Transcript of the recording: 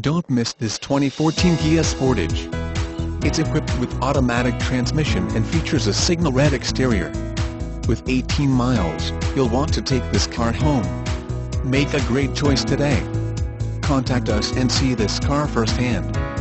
Don't miss this 2014 Kia Sportage. It's equipped with automatic transmission and features a signal red exterior. With 18 miles, you'll want to take this car home. Make a great choice today. Contact us and see this car firsthand.